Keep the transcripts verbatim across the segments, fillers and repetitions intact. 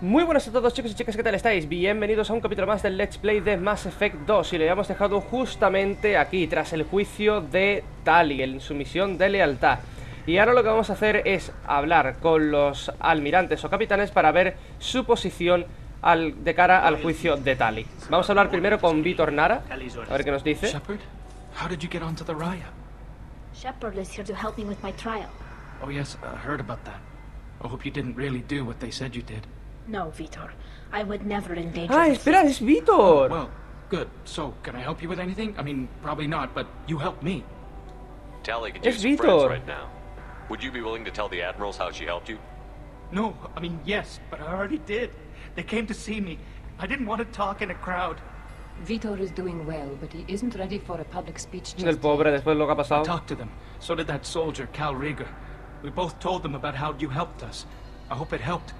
Muy buenas a todos, chicos y chicas, ¿qué tal estáis? Bienvenidos a un capítulo más del Let's Play de Mass Effect dos. Y lo habíamos dejado justamente aquí, tras el juicio de Tali, en su misión de lealtad. Y ahora lo que vamos a hacer es hablar con los almirantes o capitanes para ver su posición al, de cara al juicio de Tali. Vamos a hablar primero con Veetor Nara, a ver qué nos dice. Shepard, ¿cómo llegaste a la raya? Shepard está aquí para ayudarme con mi trial. Oh, sí, he oído sobre eso. Espero que no realmente hiciste lo que dijeron que hiciste. No, Veetor. I would never endanger. Ah, espera, es Veetor. Well, good. So, can I help you with anything? I mean, probably not, but you helped me. Tali could use some friends right now. Would you be willing to tell the admirals how she helped you? No, I mean, yes, but I already did. They came to see me. I didn't want to talk in a crowd. Veetor is doing well, but he isn't ready for a public speech. Del pobre, después de lo que ha pasado. I talked to them. So did that soldier, Kal Reegar. We both told them about how you helped us. I hope it helped.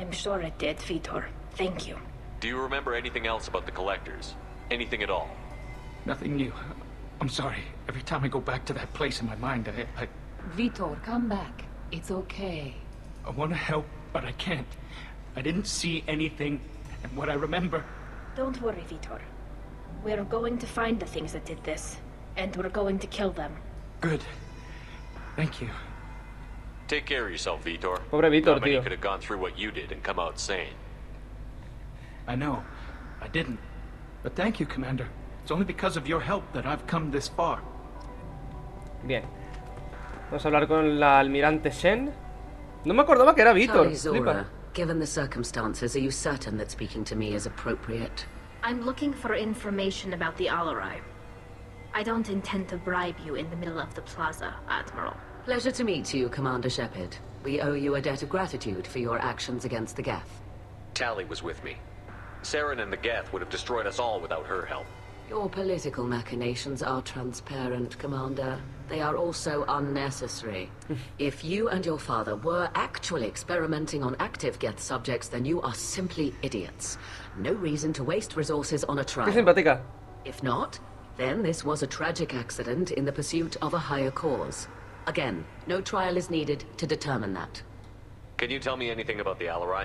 I'm sure it did, Veetor. Thank you. Do you remember anything else about the collectors? Anything at all? Nothing new. I'm sorry. Every time I go back to that place in my mind, I... I... Veetor, come back. It's okay. I want to help, but I can't. I didn't see anything, and what I remember... Don't worry, Veetor. We're going to find the things that did this, and we're going to kill them. Good. Thank you. Take care of yourself, Veetor. Pobre Veetor, tío. You could have gone through what you did and come out sane. I know. I didn't. But thank you, Commander. It's only because of your help that I've come this far. Bien. Vamos a hablar con la almirante Xen. No me acordaba que era Veetor. Zorah, given the circumstances, are you certain that speaking to me is appropriate? I'm looking for information about the Alarei. I don't intend to bribe you in the middle of the plaza, Admiral. Pleasure to meet you, Commander Shepard. We owe you a debt of gratitude for your actions against the Geth. Tali was with me. Saren and the Geth would have destroyed us all without her help. Your political machinations are transparent, Commander. They are also unnecessary. If you and your father were actually experimenting on active Geth subjects, then you are simply idiots. No reason to waste resources on a trial. If not, then this was a tragic accident in the pursuit of a higher cause. Again, no trial is needed to determine that. Can you tell me anything about the Alarei?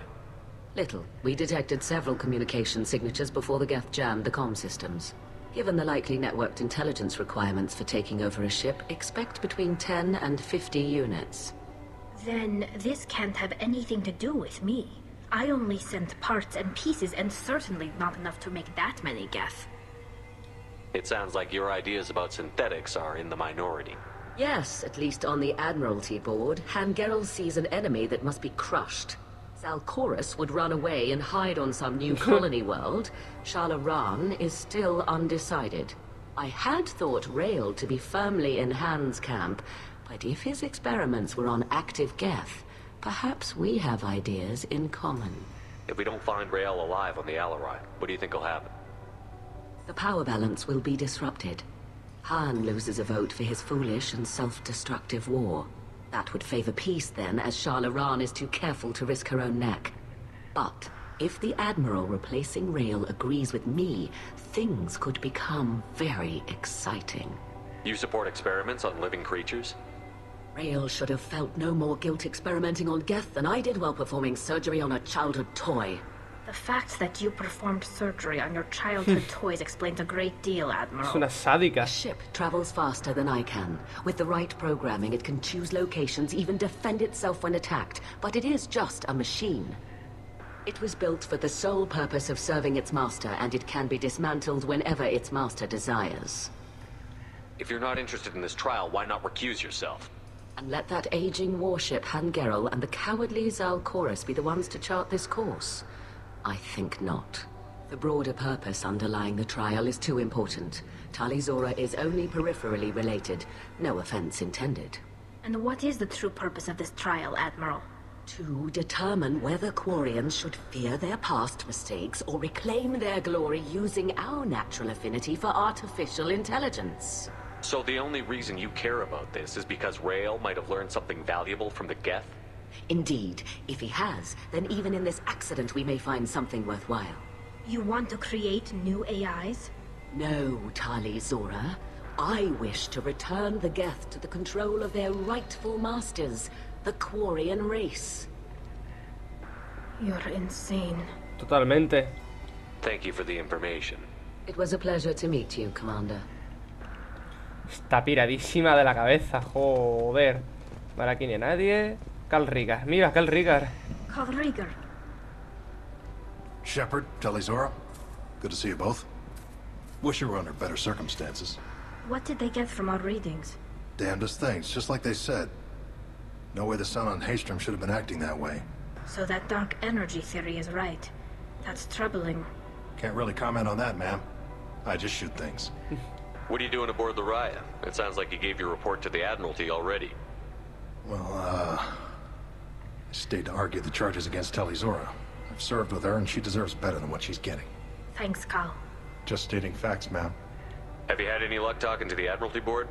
Little. We detected several communication signatures before the Geth jammed the comm systems. Given the likely networked intelligence requirements for taking over a ship, expect between ten and fifty units. Then this can't have anything to do with me. I only sent parts and pieces and certainly not enough to make that many Geth. It sounds like your ideas about synthetics are in the minority. Yes, at least on the Admiralty board, Han Gerrel sees an enemy that must be crushed. Zaal'Koris would run away and hide on some new colony world. Shala'Raan is still undecided. I had thought Rael to be firmly in Han's camp, but if his experiments were on active Geth, perhaps we have ideas in common. If we don't find Rael alive on the Alarei, what do you think will happen? The power balance will be disrupted. Han loses a vote for his foolish and self-destructive war. That would favor peace then, as Shala'Raan is too careful to risk her own neck. But if the Admiral replacing Rael agrees with me, things could become very exciting. You support experiments on living creatures? Rael should have felt no more guilt experimenting on Geth than I did while performing surgery on a childhood toy. The fact that you performed surgery on your childhood toys explains a great deal, Admiral. Es una sádica. A ship travels faster than I can. With the right programming, it can choose locations, even defend itself when attacked. But it is just a machine. It was built for the sole purpose of serving its master, and it can be dismantled whenever its master desires. If you're not interested in this trial, why not recuse yourself? And let that aging warship Han Gerrel and the cowardly Zaal'Koris be the ones to chart this course. I think not. The broader purpose underlying the trial is too important. Tali Zorah is only peripherally related. No offense intended. And what is the true purpose of this trial, Admiral? To determine whether Quarians should fear their past mistakes or reclaim their glory using our natural affinity for artificial intelligence. So the only reason you care about this is because Rael might have learned something valuable from the Geth? Indeed, if he has, then even in this accident we may find something worthwhile. You want to create new A Is? No, Tali Zorah. I wish to return the Geth to the control of their rightful masters, the Quarian race. You're insane. Totalmente. Thank you for the information. It was a pleasure to meet you, Commander. Está piradísima de la cabeza, joder. Para aquí ni a nadie. Kal Reegar, mira, Kal Reegar. Kal Reegar. Shepard, Tali, Zorah. Good to see you both. Wish you were under better circumstances. What did they get from our readings? Damnedest things, just like they said. No way the sun on Haystrom should have been acting that way. So that dark energy theory is right. That's troubling. Can't really comment on that, ma'am. I just shoot things. What are you doing aboard the Raya? It sounds like you gave your report to the Admiralty already. Well, uh... I stayed to argue the charges against Tali Zorah. I've served with her and she deserves better than what she's getting. Thanks, Kal. Just stating facts, ma'am. Have you had any luck talking to the Admiralty Board?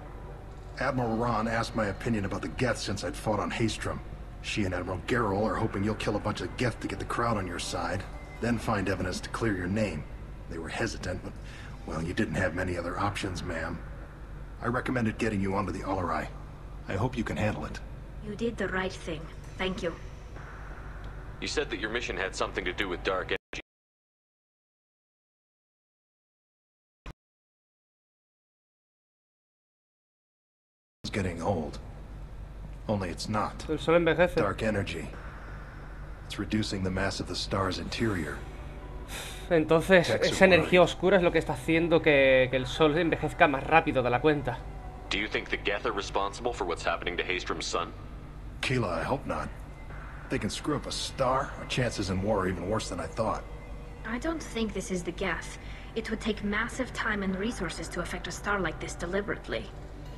Admiral Ron asked my opinion about the Geth since I'd fought on Haystrom. She and Admiral Gerrel are hoping you'll kill a bunch of Geth to get the crowd on your side, then find evidence to clear your name. They were hesitant, but, well, you didn't have many other options, ma'am. I recommended getting you onto the Alarei. I hope you can handle it. You did the right thing. Thank you. You said that your mission had something to do with dark energy. It's getting old. Only it's not. Dark energy. It's reducing the mass of the star's interior. Entonces, esa energía oscura es lo que está haciendo que, que el sol envejezca más rápido de la cuenta. Do you think the Geth are responsible for what's happening to Haystrom's sun? Keela, I hope not. They can screw up a star. Our chances in war are even worse than I thought. I don't think this is the Geth. It would take massive time and resources to affect a star like this deliberately.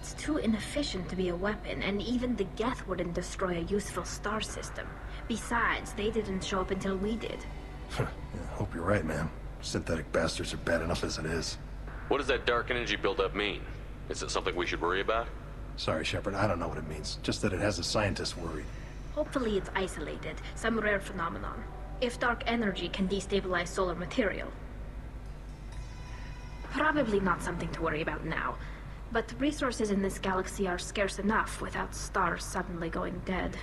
It's too inefficient to be a weapon, and even the Geth wouldn't destroy a useful star system. Besides, they didn't show up until we did. I hope you're right, ma'am. Synthetic bastards are bad enough as it is. What does that dark energy buildup mean? Is it something we should worry about? Sorry, Shepard, I don't know what it means. Just that it has the scientists worried. Hopefully it's isolated, some rare phenomenon. If dark energy can destabilize solar material. Probably not something to worry about now. But resources in this galaxy are scarce enough without stars suddenly going dead.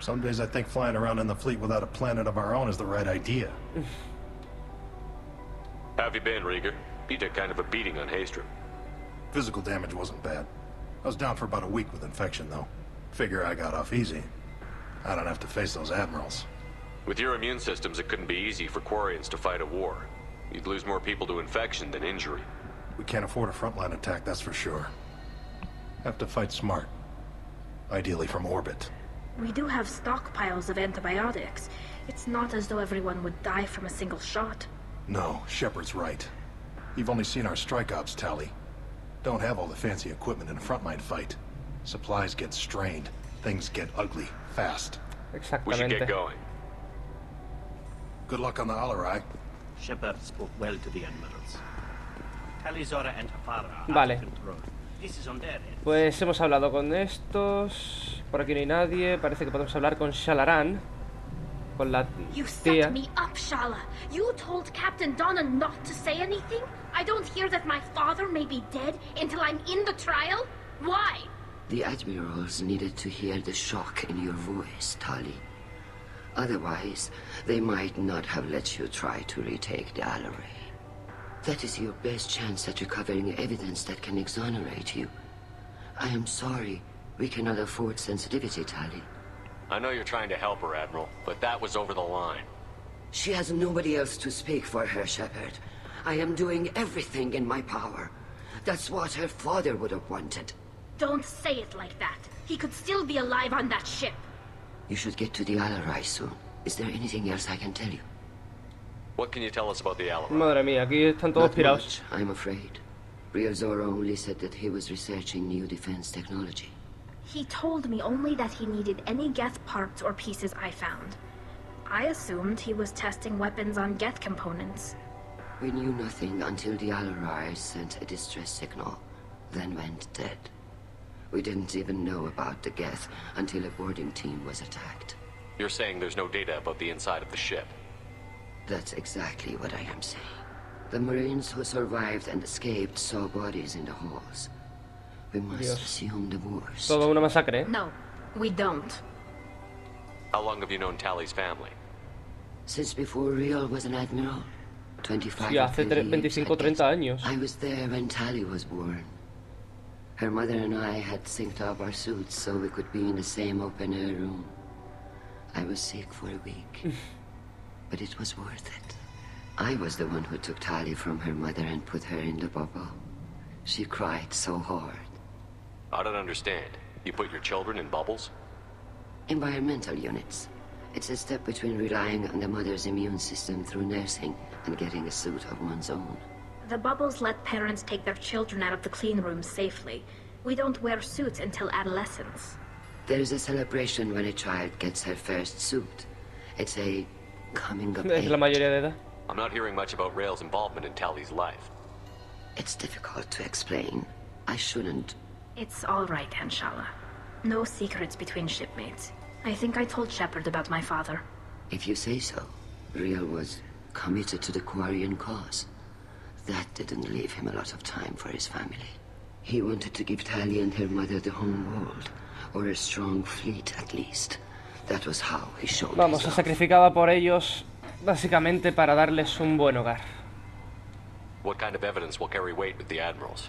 Some days I think flying around in the fleet without a planet of our own is the right idea. How have you been, Reegar? You took kind of a beating on Haystrom. Physical damage wasn't bad. I was down for about a week with infection, though. Figure I got off easy. I don't have to face those admirals. With your immune systems, it couldn't be easy for Quarians to fight a war. You'd lose more people to infection than injury. We can't afford a frontline attack, that's for sure. Have to fight smart. Ideally from orbit. We do have stockpiles of antibiotics. It's not as though everyone would die from a single shot. No, Shepard's right. You've only seen our strike ops, Tali. Don't have all the fancy equipment in a frontline fight. Supplies get strained. Things get ugly fast. Exactly. We should get going. Good luck on the Alarei. Shepard spoke well to the admirals. Vale. Pues hemos hablado con estos. Por aquí no hay nadie. Parece que podemos hablar con Shala'Raan. Con la tía. The admirals needed to hear the shock in your voice, Tali. Otherwise, they might not have let you try to retake the Alarei. That is your best chance at recovering evidence that can exonerate you. I am sorry. We cannot afford sensitivity, Tali. I know you're trying to help her, Admiral, but that was over the line. She has nobody else to speak for her, Shepard. I am doing everything in my power. That's what her father would have wanted. Don't say it like that. He could still be alive on that ship. You should get to the Alarei soon. Is there anything else I can tell you? What can you tell us about the Alarei? Madre mía, aquí están todos pirados. I'm afraid. Rael Zorah only said that he was researching new defense technology. He told me only that he needed any Geth parts or pieces I found. I assumed he was testing weapons on Geth components. We knew nothing until the Alarei sent a distress signal, then went dead. We didn't even know about the Geth until a boarding team was attacked. You're saying there's no data about the inside of the ship? That's exactly what I am saying. The Marines who survived and escaped saw bodies in the halls. We must Dios. assume the worst. Toda una masacre. No, we don't. How long have you known Tali's family? Since before Rael was an admiral, twenty-five. Sí, hace veinticinco, treinta años. I was there when Tali was born. Her mother and I had synced up our suits so we could be in the same open-air room. I was sick for a week, but it was worth it. I was the one who took Tali from her mother and put her in the bubble. She cried so hard. I don't understand. You put your children in bubbles? Environmental units. It's a step between relying on the mother's immune system through nursing and getting a suit of one's own. The bubbles let parents take their children out of the clean room safely. We don't wear suits until adolescence. There's a celebration when a child gets her first suit. It's a coming of age. I'm not hearing much about Rael's involvement in Tali's life. It's difficult to explain. I shouldn't. It's all right, Anshala. No secrets between shipmates. I think I told Shepard about my father. If you say so. Rael was committed to the Quarian cause. That didn't leave him a lot of time for his family. He wanted to give Tali and her mother the homeworld, or a strong fleet at least. That was how he showed. Vamos, se sacrificaba por ellos básicamente para darles un buen hogar. What kind of evidence will carry weight with the admirals?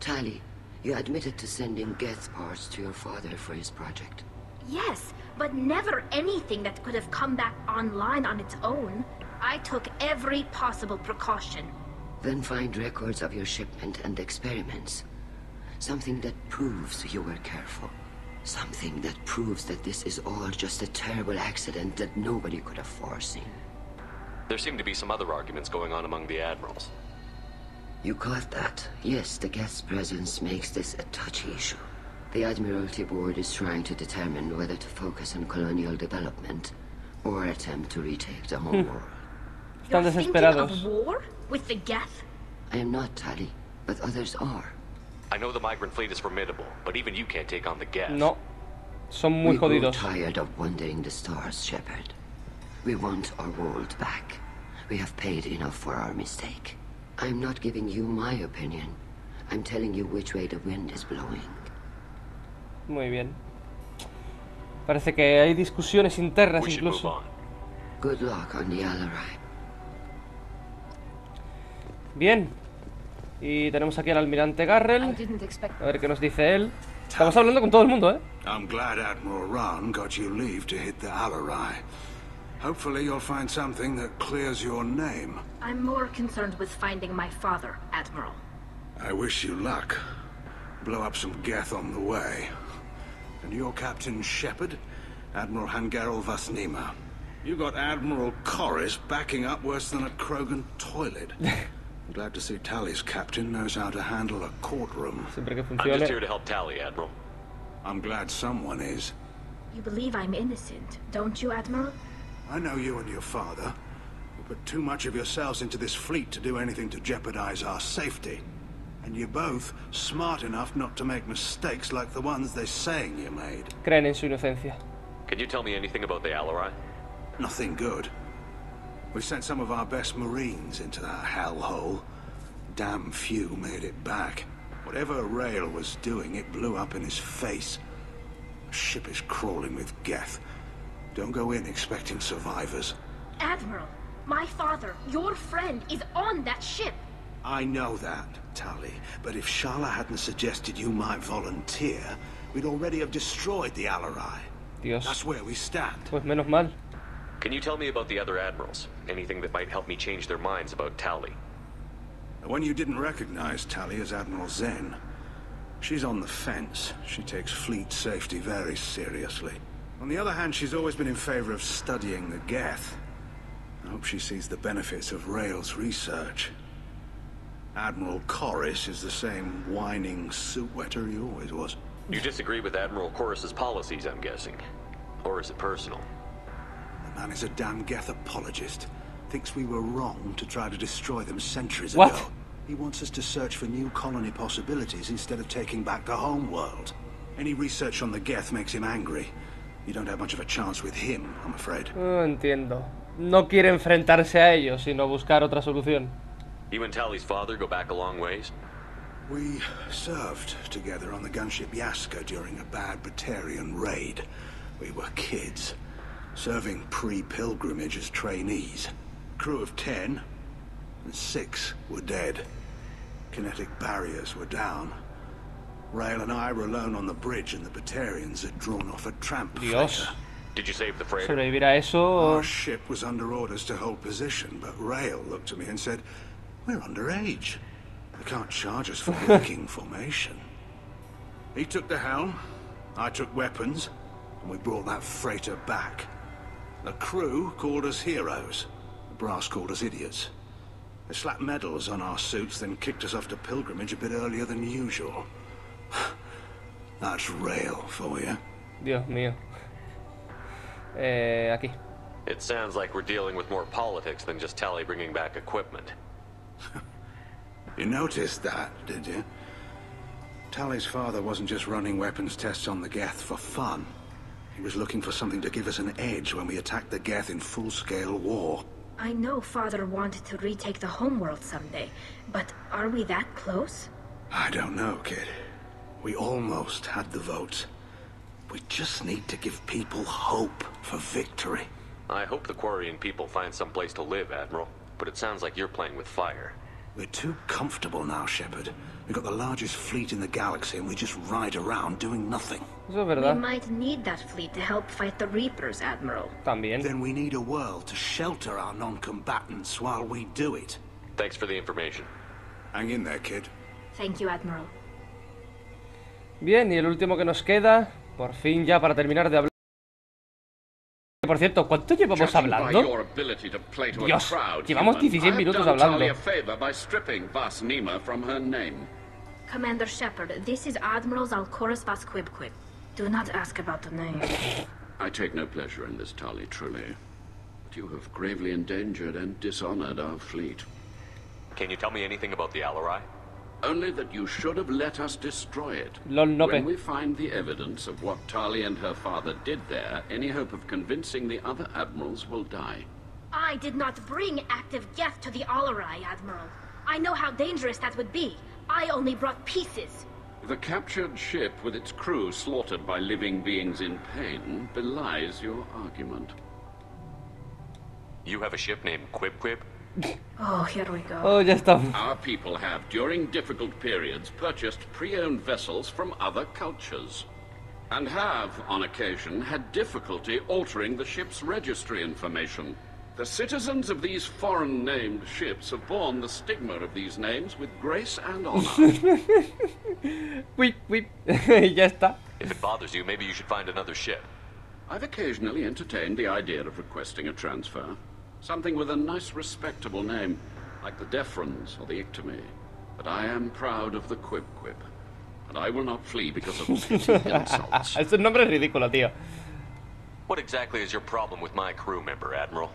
Tali, you admitted to sending Geth parts to your father for his project. Yes, but never anything that could have come back online on its own. I took every possible precaution. Then find records of your shipment and experiments. Something that proves you were careful. Something that proves that this is all just a terrible accident that nobody could have foreseen. There seem to be some other arguments going on among the admirals. You caught that. Yes, the guest's presence makes this a touchy issue. The Admiralty Board is trying to determine whether to focus on colonial development or attempt to retake the home world. You're thinking of war with the Geth? I am not, Tali, but others are. I know the migrant fleet is formidable, but even you can't take on the Geth. No, son muy jodidos. We're tired of wandering the stars, Shepard. We want our world back. We have paid enough for our mistake. I'm not giving you my opinion. I'm telling you which way the wind is blowing. Muy bien. Parece que hay discusiones internas incluso. Good luck on the Alarei. Bien. Y tenemos aquí al almirante Gerrel. A ver qué nos dice él. Estamos hablando con todo el mundo, ¿eh? I'm glad Admiral Ron got you leave to hit the Alarei. Hopefully you'll find something that clears your name. I'm more concerned with finding my father, Admiral. I wish you luck. Blow up some Geth on the way. And you're Captain Shepard, Admiral Han Gerrel Vasnima. You got Admiral Xen backing up worse than a Krogan toilet. I'm glad to see Tali's captain knows how to handle a courtroom. I'm just here to help Tali, Admiral. I'm glad someone is. You believe I'm innocent, don't you, Admiral? I know you and your father. You put too much of yourselves into this fleet to do anything to jeopardize our safety. And you're both smart enough not to make mistakes like the ones they're saying you made. Creen en su inocencia. Can you tell me anything about the Alarei? Nothing good. We sent some of our best Marines into that hellhole. Damn few made it back. Whatever Rael was doing, it blew up in his face. The ship is crawling with Geth. Don't go in expecting survivors. Admiral, my father, your friend, is on that ship. I know that, Tali, but if Shala hadn't suggested you might volunteer, we'd already have destroyed the Alarei. Dios. That's where we stand. Pues menos mal. Can you tell me about the other admirals? Anything that might help me change their minds about Tali? The one you didn't recognize, Tali, is Admiral Xen. She's on the fence. She takes fleet safety very seriously. On the other hand, she's always been in favor of studying the Geth. I hope she sees the benefits of Rael's research. Admiral Xen is the same whining suit-wetter he always was. You disagree with Admiral Xen's policies, I'm guessing. Or is it personal? The man is a damn Geth apologist. Thinks we were wrong to try to destroy them centuries what? ago. He wants us to search for new colony possibilities instead of taking back the home world. Any research on the Geth makes him angry. You don't have much of a chance with him, I'm afraid. Oh, entiendo. No quiere enfrentarse a ellos, sino buscar otra solución. You and Tali's father go back a long ways? We served together on the gunship Yaska during a bad Batarian raid. We were kids. serving pre-pilgrimage as trainees. Crew of ten, and six were dead. Kinetic barriers were down. Rael and I were alone on the bridge, and the Batarians had drawn off a tramp freighter. Did you save the freighter? Our ship was under orders to hold position, but Rael looked at me and said, "We're underage. They can't charge us for breaking formation." He took the helm, I took weapons, and we brought that freighter back. The crew called us heroes. The brass called us idiots. They slapped medals on our suits, then kicked us off to pilgrimage a bit earlier than usual. That's Rael for you. Dios mío. Eh, aquí. It sounds like we're dealing with more politics than just Tali bringing back equipment. You noticed that, did you? Tali's father wasn't just running weapons tests on the Geth for fun. He was looking for something to give us an edge when we attacked the Geth in full-scale war. I know Father wanted to retake the homeworld someday, but are we that close? I don't know, kid. We almost had the votes. We just need to give people hope for victory. I hope the Quarian people find some place to live, Admiral, but it sounds like you're playing with fire. We're too comfortable now, Shepard. We've got the largest fleet in the galaxy and we just ride around doing nothing. We might need that fleet to help fight the Reapers, Admiral. También. Then we need a world to shelter our non-combatants while we do it. Thanks for the information. Hang in there, kid. Thank you, Admiral. Bien, y el último que nos queda, por fin ya para terminar de hablar. Por cierto, ¿cuánto llevamos hablando? Dios, llevamos dieciséis minutos hablando. Commander Shepard, this is Admiral Zaal'Koris Vasquibquib. Do not ask about the name. I take no pleasure in this, Tali, truly. But you have gravely endangered and dishonored our fleet. Can you tell me anything about the Alarei? Only that you should have let us destroy it. When we find the evidence of what Tali and her father did there, any hope of convincing the other admirals will die. I did not bring active Geth to the Alarei, Admiral. I know how dangerous that would be. I only brought pieces. The captured ship with its crew slaughtered by living beings in pain belies your argument. You have a ship named Quibquib? Oh, here we go. Oh, ya está. Our people have, during difficult periods, purchased pre-owned vessels from other cultures, and have, on occasion, had difficulty altering the ship's registry information. The citizens of these foreign-named ships have borne the stigma of these names with grace and honor. Weep, weep. Ya está. If it bothers you, maybe you should find another ship. I've occasionally entertained the idea of requesting a transfer. Something with a nice, respectable name, like the Deferens or the Ictomy. But I am proud of the Quibquib, and I will not flee because of petty insults. Ese nombre es ridículo, tío. What exactly is your problem with my crew member, Admiral?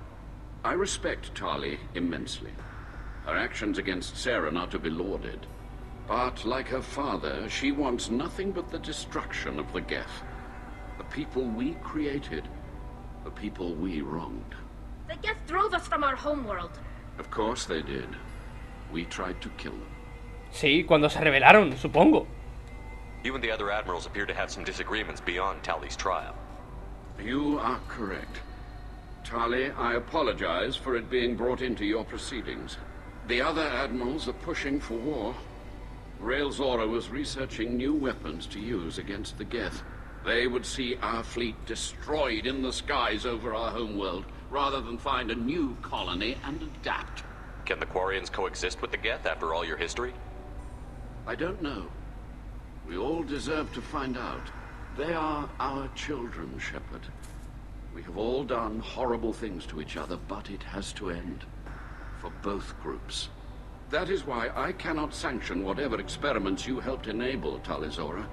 I respect Tali immensely. Her actions against Saren are to be lauded. But, like her father, she wants nothing but the destruction of the Geth. The people we created, the people we wronged. The Geth drove us from our homeworld. Of course they did. We tried to kill them. Sí, cuando se rebelaron, supongo. You and the other admirals appear to have some disagreements beyond Tali's trial. You are correct. Tali, I apologize for it being brought into your proceedings. The other admirals are pushing for war. Rael Zorah was researching new weapons to use against the Geth. They would see our fleet destroyed in the skies over our homeworld, rather than find a new colony and adapt. Can the Quarians coexist with the Geth after all your history? I don't know. We all deserve to find out. They are our children, Shepard. We have all done horrible things to each other, but it has to end. For both groups. That is why I cannot sanction whatever experiments you helped enable, Tali Zorah.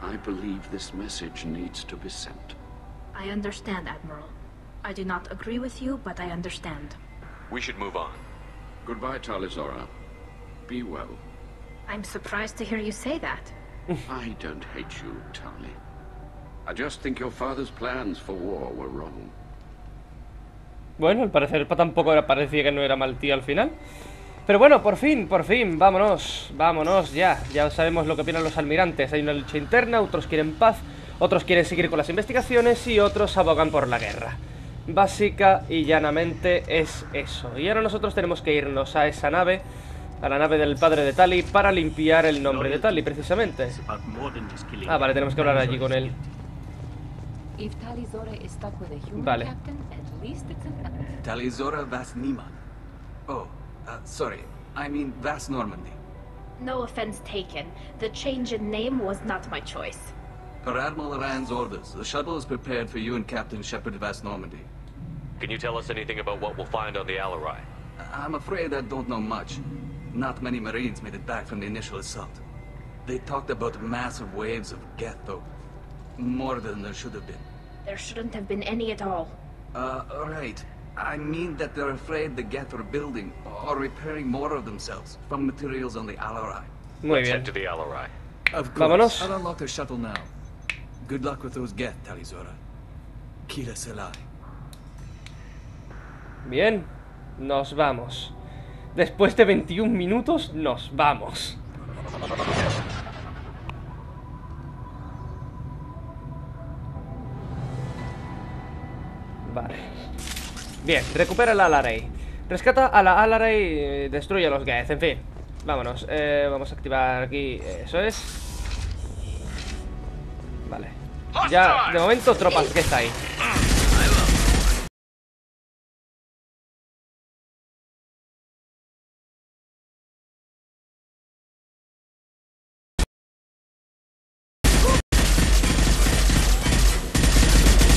I believe this message needs to be sent. I understand, Admiral. I do not agree with you, but I understand. We should move on. Goodbye, Tali Zorah. Be well. I'm surprised to hear you say that. I don't hate you, Tali. I just think your father's plans for war were wrong. Bueno, al parecer tampoco era, parecía que no era mal tío al final. Pero bueno, por fin, por fin, vámonos, vámonos ya. Ya sabemos lo que opinan los almirantes. Hay una lucha interna, otros quieren paz, Otros quieren seguir con las investigaciones y otros abogan por la guerra. Básica y llanamente es eso. Y ahora nosotros tenemos que irnos a esa nave, a la nave del padre de Tali, para limpiar el nombre de Tali, precisamente. Ah, vale, tenemos que hablar allí con él. Vale. Tali Zorah vas Niman. Oh, uh, sorry, I mean vas Normandy. No offense taken. The change in name was not my choice. Per Admiral Rand's orders, the shuttle is prepared for you and Captain Shepard of Vast Normandy. Can you tell us anything about what we'll find on the Alarei? I'm afraid I don't know much. Not many Marines made it back from the initial assault. They talked about massive waves of Geth, though. More than there should have been. There shouldn't have been any at all. Uh, alright. I mean that they're afraid the Geth are building or repairing more of themselves from materials on the Alarei. Muy bien. To the Alarei. Of course. I'll unlock the shuttle now. Good luck with those Geth, Tali Zorah. Kila Selai. Bien, nos vamos. Después de veintiún minutos, nos vamos. Vale. Bien, recupera la Alarei. Rescata a la Alarei y destruye a los Geth, en fin. Vámonos, eh, vamos a activar aquí. Eso es. Vale. Ya, de momento, tropas que está ahí.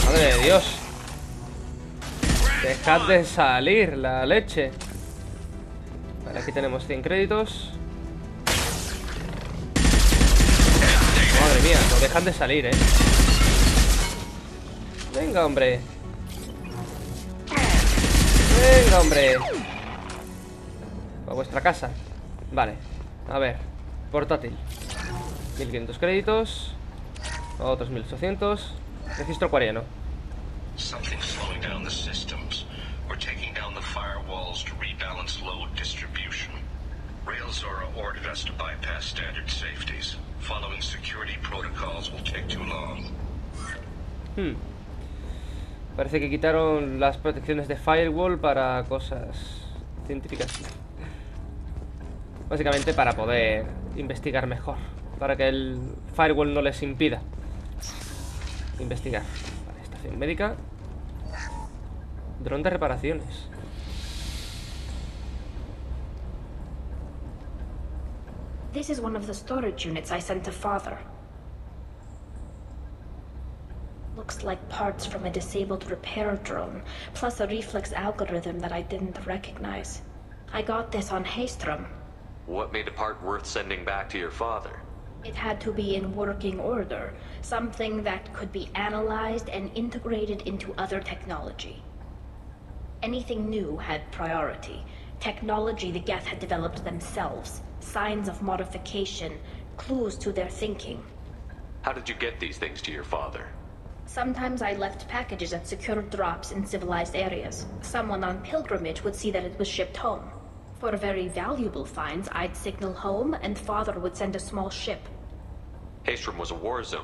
Madre de Dios. Dejad de salir la leche. Vale, aquí tenemos cien créditos. Madre mía, no dejan de salir, eh. Venga, hombre. Venga, hombre. A vuestra casa. Vale, a ver. Portátil. mil quinientos créditos. Otros mil ochocientos. Registro cuariano. Rael Zorah ordered us to bypass standard safeties. Following security protocols will take too long. Hmm. Parece que quitaron las protecciones de firewall para cosas científicas. Básicamente para poder investigar mejor, para que el firewall no les impida investigar. Vale, estación médica. Dron de reparaciones. This is one of the storage units I sent to Father. Looks like parts from a disabled repair drone, plus a reflex algorithm that I didn't recognize. I got this on Haystrom. What made a part worth sending back to your father? It had to be in working order, something that could be analyzed and integrated into other technology. Anything new had priority. Technology the Geth had developed themselves. Signs of modification, clues to their thinking. How did you get these things to your father? Sometimes I left packages at secure drops in civilized areas. Someone on pilgrimage would see that it was shipped home. For very valuable finds, I'd signal home and Father would send a small ship. Haystrom was a war zone.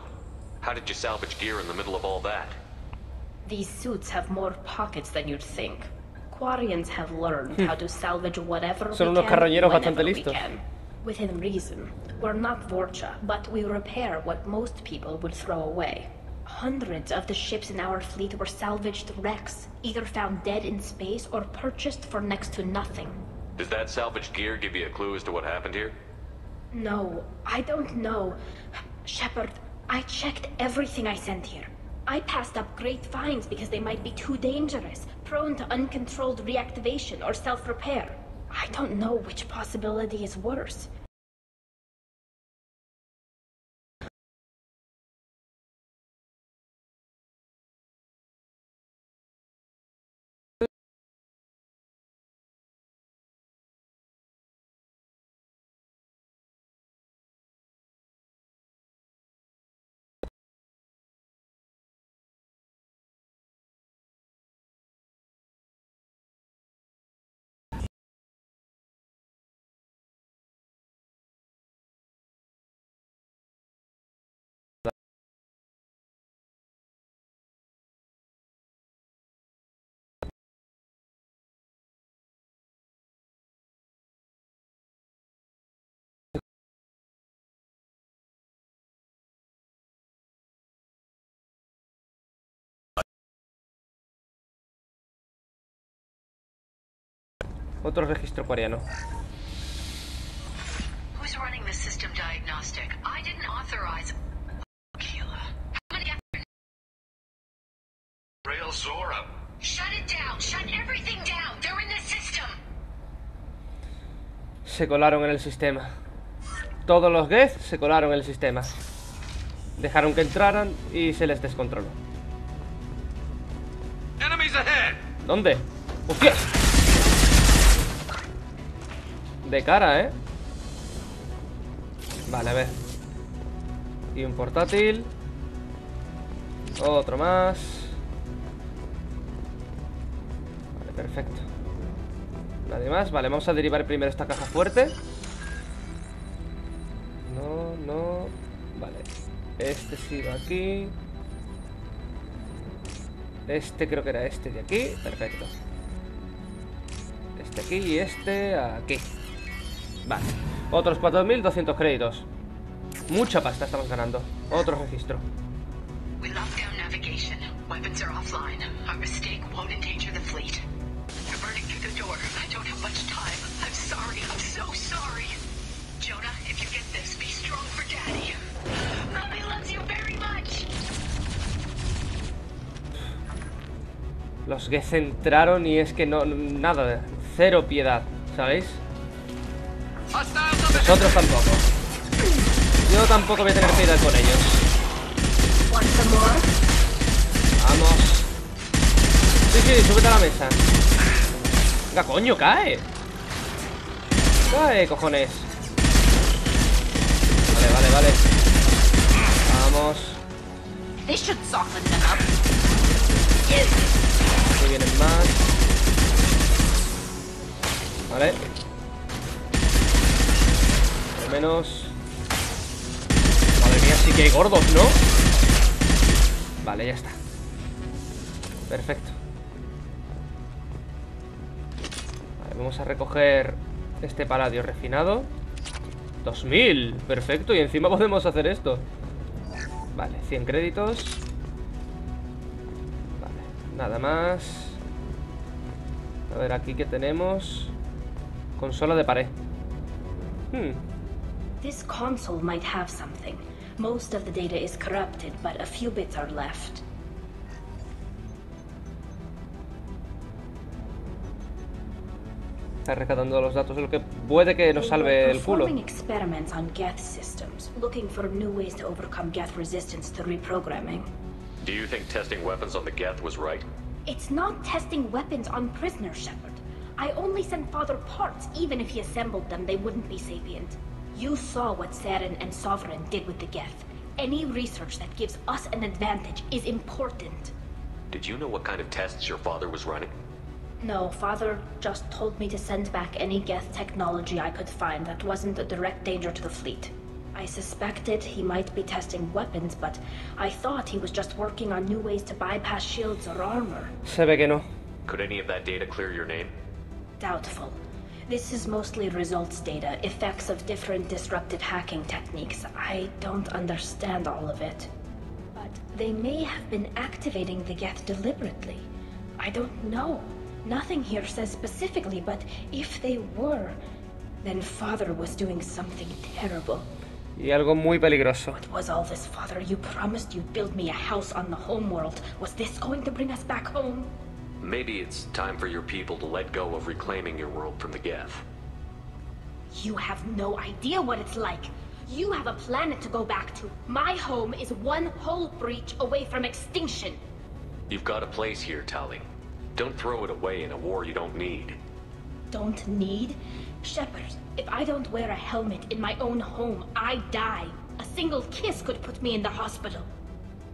How did you salvage gear in the middle of all that? These suits have more pockets than you'd think. Quarians have learned how to salvage whatever Son we unos carroñeros can bastante listos. Can. Within reason. We're not Vorcha, but we repair what most people would throw away. Hundreds of the ships in our fleet were salvaged wrecks, either found dead in space or purchased for next to nothing. Does that salvage gear give you a clue as to what happened here? No, I don't know. Shepard, I checked everything I sent here. I passed up great finds because they might be too dangerous, prone to uncontrolled reactivation or self-repair. I don't know which possibility is worse. Otro registro coreano. Rael Zorah. Shut it down. Shut everything down. They're in the system. Se colaron en el sistema. Todos los Geth se colaron en el sistema. Dejaron que entraran y se les descontroló. ¿Dónde? ¡Hostia! De cara, ¿eh? Vale, a ver. Y un portátil. Otro más. Vale, perfecto. Nadie más. Vale, vamos a derivar primero esta caja fuerte. No, no. Vale. Este sí va aquí. Este creo que era este de aquí. Perfecto. Este aquí y este aquí. Vale. Otros cuatro mil doscientos créditos. Mucha pasta estamos ganando. Otro registro. Los Geth entraron y es que no, nada, cero piedad, ¿sabéis? Nosotros tampoco. Yo tampoco voy a tener piedad con ellos. Vamos. Sí, sí, súbete a la mesa. Venga, coño, cae. Cae, cojones. Vale, vale, vale. Vamos. Aquí vienen más. Vale. Por menos. Madre mía, sí que hay gordos, ¿no? Vale, ya está. Perfecto. Vale, vamos a recoger este paladio refinado. dos mil. Perfecto. Y encima podemos hacer esto. Vale, cien créditos. Nada más. A ver, aquí que tenemos. Consola de pared. Hmm. This console might have something. Most of the data is corrupted, but a few bits are left. Está rescatando los datos, lo que puede que nos salve el culo. Experiments on Geth systems, looking for new ways to overcome Geth resistance to reprogramming. Do you think testing weapons on the Geth was right? It's not testing weapons on prisoners, Shepard. I only sent Father parts. Even if he assembled them, they wouldn't be sapient. You saw what Saren and Sovereign did with the Geth. Any research that gives us an advantage is important. Did you know what kind of tests your father was running? No, Father just told me to send back any Geth technology I could find that wasn't a direct danger to the fleet. I suspected he might be testing weapons, but I thought he was just working on new ways to bypass shields or armor. Se ve que no. Could any of that data clear your name? Doubtful. This is mostly results data, effects of different disruptive hacking techniques. I don't understand all of it. But they may have been activating the Geth deliberately. I don't know. Nothing here says specifically, but if they were, then Father was doing something terrible. Y algo muy peligroso. What was all this, Father? You promised you'd build me a house on the homeworld. Was this going to bring us back home? Maybe it's time for your people to let go of reclaiming your world from the Geth. You have no idea what it's like. You have a planet to go back to. My home is one whole breach away from extinction. You've got a place here, Tali. Don't throw it away in a war you don't need. Don't need? Shepard, if I don't wear a helmet in my own home, I die. A single kiss could put me in the hospital.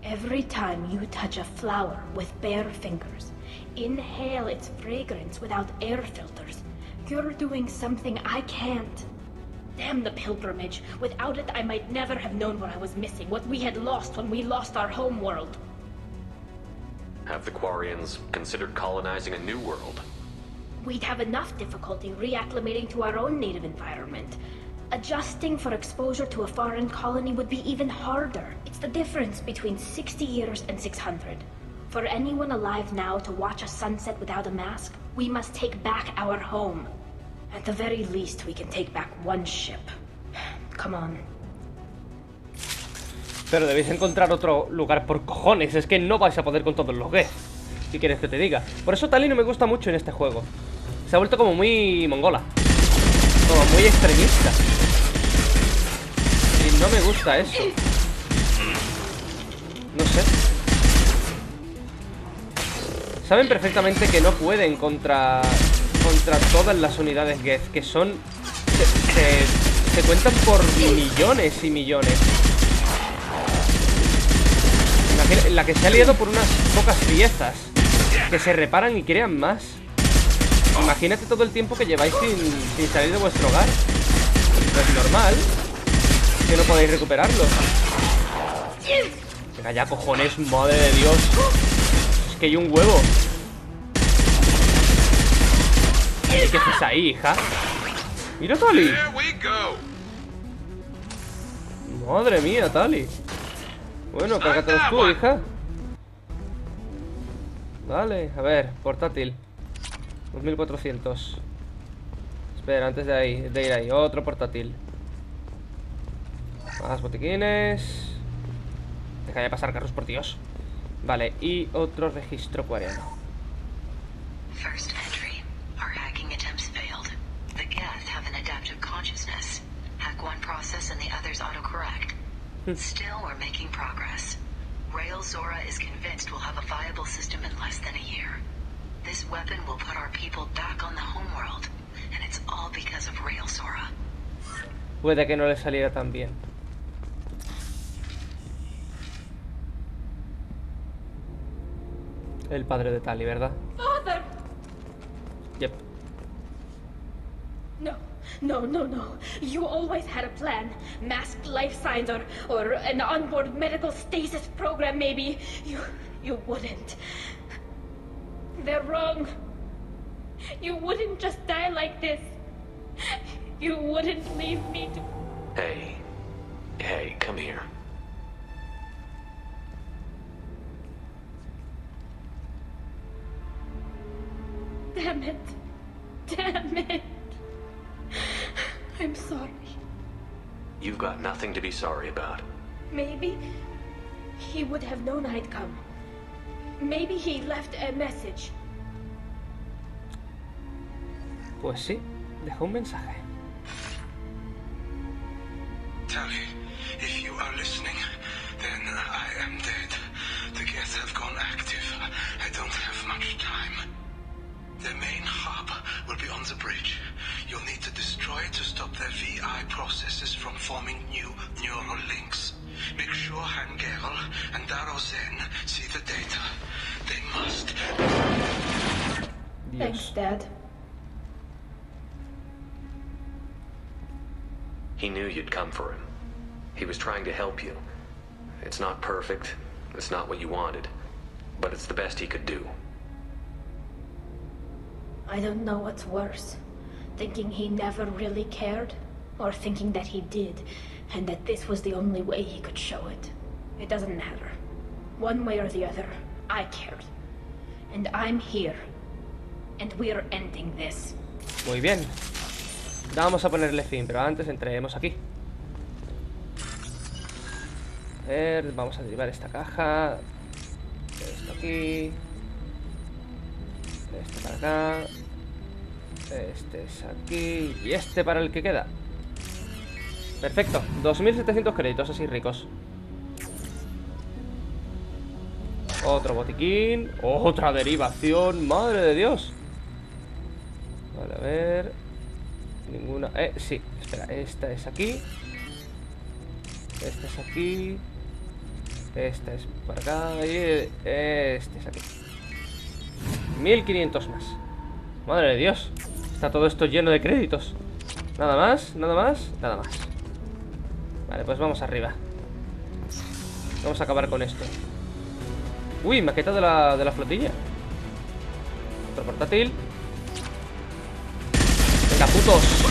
Every time you touch a flower with bare fingers, inhale its fragrance without air filters, you're doing something I can't. Damn the pilgrimage. Without it, I might never have known what I was missing, what we had lost when we lost our home world. Have the Quarians considered colonizing a new world? We'd have enough difficulty reacclimating to our own native environment. Adjusting for exposure to a foreign colony would be even harder. It's the difference between sixty years and six hundred. For anyone alive now to watch a sunset without a mask, we must take back our home. At the very least, we can take back one ship. Come on. Pero debéis encontrar otro lugar por cojones. Es que no vais a poder con todos los Geth. ¿Qué quieres que te diga? Por eso Tali no me gusta mucho en este juego. Se ha vuelto como muy mongola. Como muy extremista. Y no me gusta eso. No sé. Saben perfectamente que no pueden contra contra todas las unidades Geth, que son... Se, se, se cuentan por millones y millones. La que, la que se ha liado por unas pocas piezas, que se reparan y crean más. Imagínate todo el tiempo que lleváis sin, sin salir de vuestro hogar. No es normal que no podáis recuperarlo. Venga ya, cojones, madre de Dios. Que hay un huevo. ¿Qué haces ahí, hija? Mira, Tali. Madre mía, Tali. Bueno, cárgatelos tú, hija. Vale, a ver, portátil dos mil cuatrocientos. Espera, antes de ahí, de ir ahí, otro portátil. Más botiquines. Deja de pasar carros, por Dios. Vale, y otro registro cuariano. Puede que no le saliera tan bien. El padre de Tali, ¿verdad? Father. Yep. No, no, no, no. You always had a plan. Masked life signs or, or an onboard medical stasis program, maybe. You, you wouldn't. They're wrong. You wouldn't just die like this. You wouldn't leave me to... Hey. Hey, come here. Damn it. Damn it. I'm sorry. You've got nothing to be sorry about. Maybe he would have known I'd come. Maybe he left a message. Pues sí, dejó un mensaje. Tali, if you are listening, then I am dead. The Geth have gone active. I don't have much time. Their main hub will be on the bridge. You'll need to destroy it to stop their V I processes from forming new neural links. Make sure Han Gerrel and Admiral Xen see the data. They must... Thanks, Dad. He knew you'd come for him. He was trying to help you. It's not perfect. It's not what you wanted. But it's the best he could do. I don't know what's worse, thinking he never really cared, or thinking that he did, and that this was the only way he could show it. It doesn't matter. One way or the other, I cared. And I'm here. And we're ending this. Muy bien. Vamos a ponerle fin, pero antes entremos aquí. A ver, vamos a derivar esta caja. Esto aquí. Este para acá. Este es aquí. Y este para el que queda. Perfecto, dos mil setecientos créditos, así ricos. Otro botiquín. Otra derivación, madre de Dios. Vale, a ver. Ninguna, eh, sí, espera. Esta es aquí. Esta es aquí. Esta es para acá. Y este es aquí. Mil quinientos más. Madre de Dios. Está todo esto lleno de créditos. Nada más, nada más, nada más. Vale, pues vamos arriba. Vamos a acabar con esto. Uy, maqueta de la, de la flotilla. Otro portátil. Venga, putos.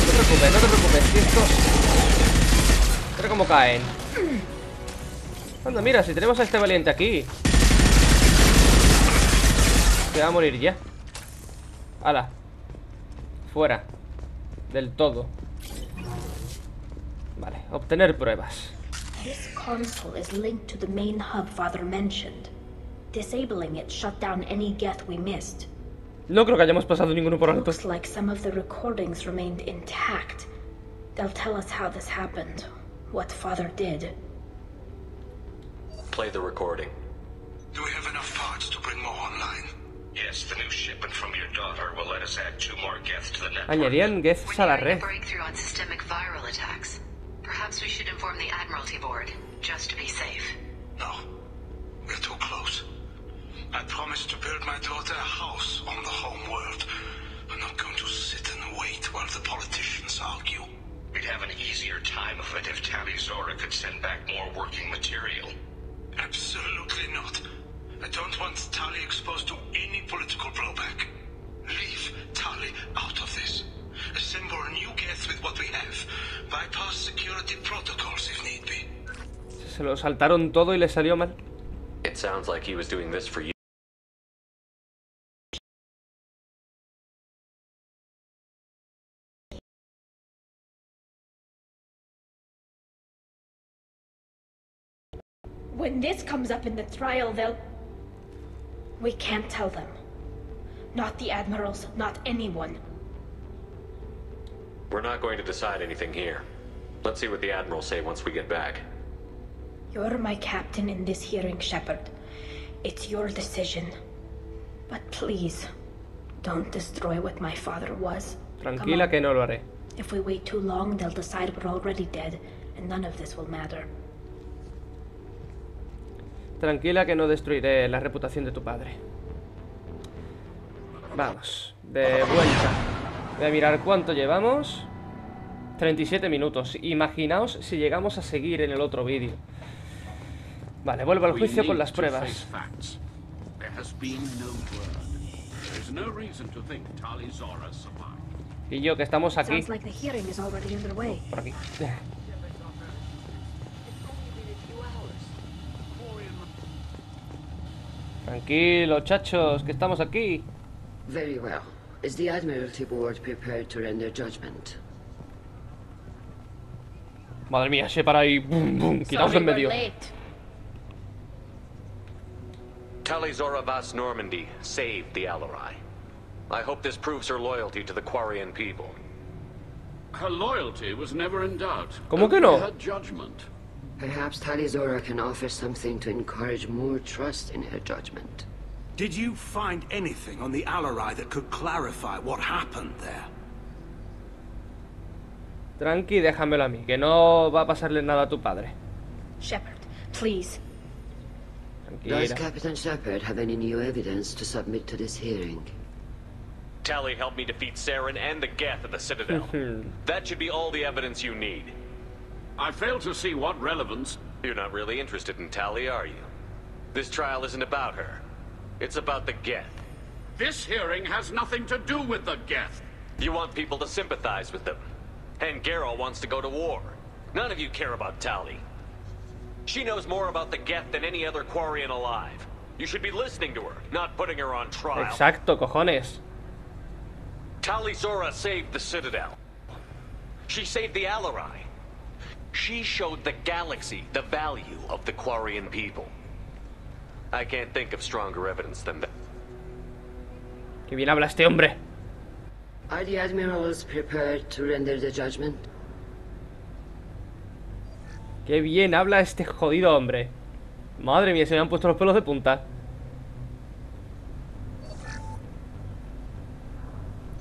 Nosotros preocupes, no te preocupes. Que estos... Mira cómo caen. Anda, mira, si tenemos a este valiente aquí. Se va a morir ya. Ala. Fuera. Del todo. Vale, obtener pruebas. This console is linked to the main hub Father mentioned. Disabling it shut down any Geth we missed. No creo que hayamos pasado ninguno por alto. Looks like some of the recordings remained intact. They'll tell us how this happened, what Father did. Play the recording. Do we have enough parts to bring more online? Yes, the new shipment from your daughter will let us add two more Geth to the network. Añadían Geth a la red. Breakthrough on systemic viral attacks. Perhaps we should inform the Admiralty board, just to be safe. No, we're too close. I promised to build my daughter a house on the home world. I'm not going to sit and wait while the politicians argue. We'd have an easier time of it if Tali Zorah could send back more working material. Absolutely not. I don't want Tali exposed to any political blowback. Leave Tali out of this. Assemble a new Geth with what we have. Bypass security protocols if need be. Se lo saltaron todo y le salió mal. It sounds like he was doing this for you. When this comes up in the trial, they'll... We can't tell them. Not the admirals, not anyone. We're not going to decide anything here. Let's see what the admirals say once we get back. You're my captain in this hearing, Shepard. It's your decision. But please, don't destroy what my father was. Tranquila que no lo haré. If we wait too long, they'll decide we're already dead, and none of this will matter. Tranquila que no destruiré la reputación de tu padre. Vamos, de vuelta. Voy a mirar cuánto llevamos. treinta y siete minutos. Imaginaos si llegamos a seguir en el otro vídeo. Vale, vuelvo al juicio con las pruebas. Y yo que estamos aquí. Por aquí. Tranquilo, chachos, que estamos aquí. Very well. Is the Admiralty Board prepared to render judgment? Madre mía, se para ahí, boom, boom, quitaos en medio. Tali Zorah Vast Normandy saved the Alarei. I hope this proves her loyalty to the Quarian people. Her loyalty was never in doubt. ¿Cómo que no? Her judgment. Perhaps Tali Zorah can offer something to encourage more trust in her judgment. Did you find anything on the Alarei that could clarify what happened there? Tranqui, déjamelo a mí, que no va a pasarle nada a tu padre. Shepard, please. Tranquila. Does Captain Shepard have any new evidence to submit to this hearing? Tali helped me defeat Saren and the Geth at the Citadel. That should be all the evidence you need. I fail to see what relevance... You're not really interested in Tali, are you? This trial isn't about her. It's about the Geth. This hearing has nothing to do with the Geth. You want people to sympathize with them. Han Gerrel wants to go to war. None of you care about Tali. She knows more about the Geth than any other Quarian alive. You should be listening to her, not putting her on trial. Exacto, cojones. Tali Zorah saved the Citadel. She saved the Alarei. She showed the galaxy the value of the Quarian people. I can't think of stronger evidence than that. Que bien habla este hombre. Are the admirals prepared to render the judgment? Que bien habla este jodido hombre. Madre mía, se me han puesto los pelos de punta.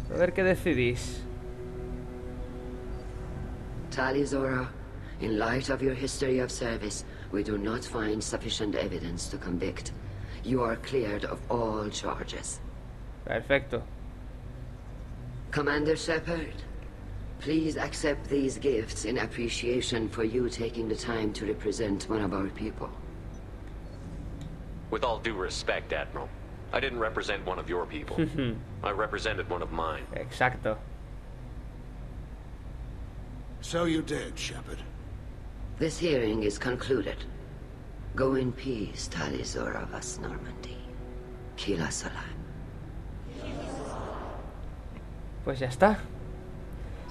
A ver qué decidís. Tali Zorah. In light of your history of service, we do not find sufficient evidence to convict. You are cleared of all charges. Perfecto. Commander Shepard, please accept these gifts in appreciation for you taking the time to represent one of our people. With all due respect, Admiral, I didn't represent one of your people. I represented one of mine. Exacto. So you did, Shepard. This hearing is concluded. Go in peace, Tali Zorah vas Normandy. Kila Salam. Pues ya está.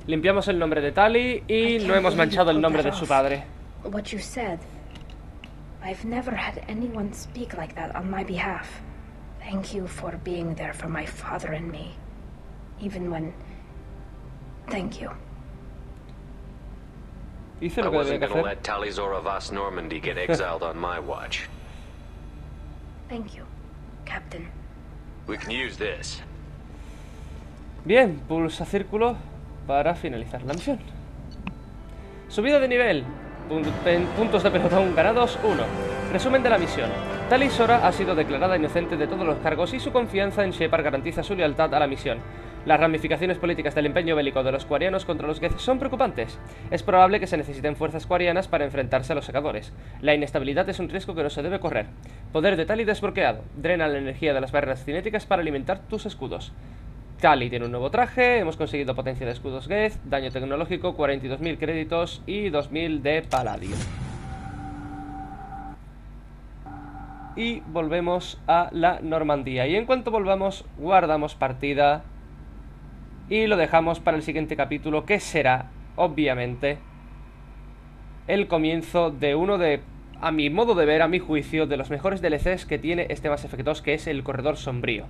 Limpiamos el nombre de Tali y no hemos manchado el nombre de su padre. What you said. I've never had anyone speak like that on my behalf. Thank you for being there for my father and me. Even when... Thank you. I wasn't gonna let Tali Zorah vas Normandy get exiled on my watch. Thank you, Captain. We can use this. Bien, pulsa círculo para finalizar la misión. Subida de nivel. Puntos de pelotón ganados, uno. Resumen de la misión. Tali Zorah ha sido declarada inocente de todos los cargos y su confianza en Shepard garantiza su lealtad a la misión. Las ramificaciones políticas del empeño bélico de los Quarianos contra los Geth son preocupantes. Es probable que se necesiten fuerzas Quarianas para enfrentarse a los Segadores. La inestabilidad es un riesgo que no se debe correr. Poder de Tali desbloqueado. Drena la energía de las barreras cinéticas para alimentar tus escudos. Tali tiene un nuevo traje, hemos conseguido potencia de escudos Geth, daño tecnológico, cuarenta y dos mil créditos y dos mil de paladio. Y volvemos a la Normandía. Y en cuanto volvamos, guardamos partida y lo dejamos para el siguiente capítulo, que será, obviamente, el comienzo de uno de, a mi modo de ver, a mi juicio, de los mejores D L Cs que tiene este Mass Effect dos, que es el Corredor Sombrío.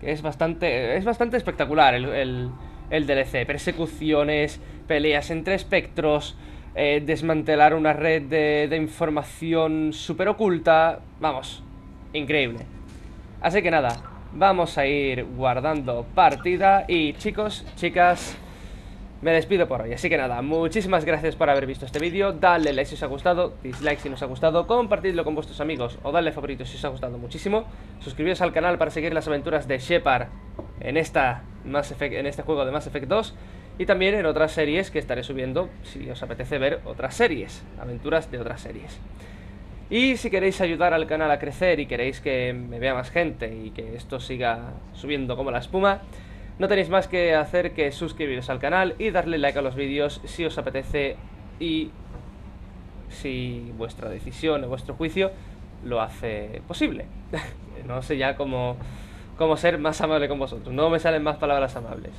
Es bastante, es bastante espectacular el, el, el D L C. Persecuciones, peleas entre espectros, eh, desmantelar una red de, de información súper oculta. Vamos, increíble. Así que nada, vamos a ir guardando partida. Y chicos, chicas, me despido por hoy. Así que nada, muchísimas gracias por haber visto este vídeo. Dadle like si os ha gustado, dislike si no os ha gustado, compartidlo con vuestros amigos o dadle favorito si os ha gustado muchísimo. Suscribiros al canal para seguir las aventuras de Shepard en, esta Mass Effect, en este juego de Mass Effect dos. Y también en otras series que estaré subiendo si os apetece ver otras series, aventuras de otras series. Y si queréis ayudar al canal a crecer y queréis que me vea más gente y que esto siga subiendo como la espuma, no tenéis más que hacer que suscribiros al canal y darle like a los vídeos si os apetece y si vuestra decisión o vuestro juicio lo hace posible. No sé ya cómo, cómo ser más amable con vosotros. No me salen más palabras amables.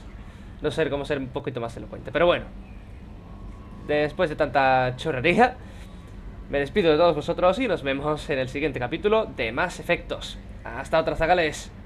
No sé cómo ser un poquito más elocuente. Pero bueno, después de tanta chorrería, me despido de todos vosotros y nos vemos en el siguiente capítulo de Mass Effect dos. Hasta otra, zagales.